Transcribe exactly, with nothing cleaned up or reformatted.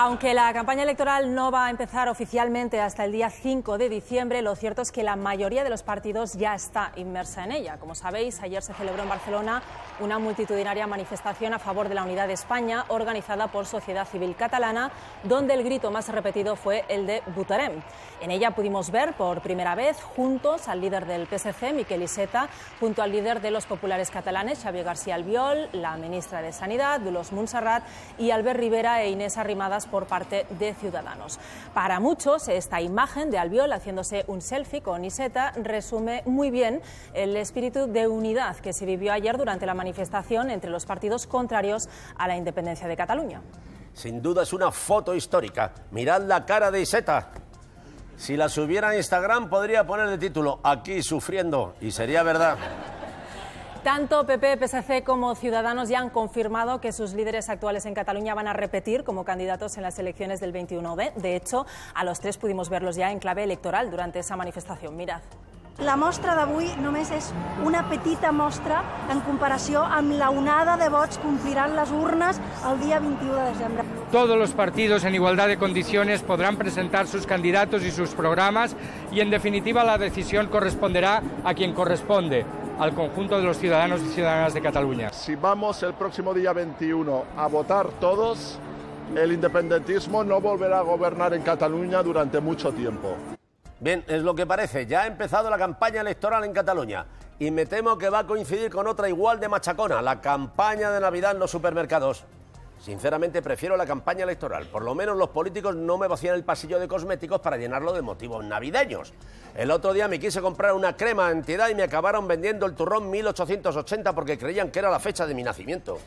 Aunque la campaña electoral no va a empezar oficialmente hasta el día cinco de diciembre, lo cierto es que la mayoría de los partidos ya está inmersa en ella. Como sabéis, ayer se celebró en Barcelona una multitudinaria manifestación a favor de la unidad de España, organizada por Sociedad Civil Catalana, donde el grito más repetido fue el de Butarem. En ella pudimos ver por primera vez juntos al líder del P S C, Miquel Iceta, junto al líder de los populares catalanes, Xavier García Albiol, la ministra de Sanidad, Dolors Montserrat, y Albert Rivera e Inés Arrimadas por parte de Ciudadanos. Para muchos, esta imagen de Albiol haciéndose un selfie con Iceta resume muy bien el espíritu de unidad que se vivió ayer durante la manifestación entre los partidos contrarios a la independencia de Cataluña. Sin duda es una foto histórica. Mirad la cara de Iceta. Si la subiera a Instagram podría poner de título "Aquí sufriendo", y sería verdad. Tanto P P, P S C como Ciudadanos ya han confirmado que sus líderes actuales en Cataluña van a repetir como candidatos en las elecciones del veintiuno de. De hecho, a los tres pudimos verlos ya en clave electoral durante esa manifestación. Mirad. La mostra d'avui només és una petita mostra en comparació amb la onada de vots que ompliran les urnes el dia veintiuno de desembre. Todos los partidos en igualdad de condiciones podrán presentar sus candidatos y sus programas y, en definitiva, la decisión corresponderá a quien corresponde, al conjunto de los ciudadanos y ciudadanas de Cataluña. Si vamos el próximo día veintiuno a votar todos, el independentismo no volverá a gobernar en Cataluña durante mucho tiempo. Bien, es lo que parece. Ya ha empezado la campaña electoral en Cataluña y me temo que va a coincidir con otra igual de machacona, la campaña de Navidad en los supermercados. Sinceramente prefiero la campaña electoral. Por lo menos los políticos no me vacían el pasillo de cosméticos para llenarlo de motivos navideños. El otro día me quise comprar una crema entidad y me acabaron vendiendo el turrón mil ochocientos ochenta porque creían que era la fecha de mi nacimiento.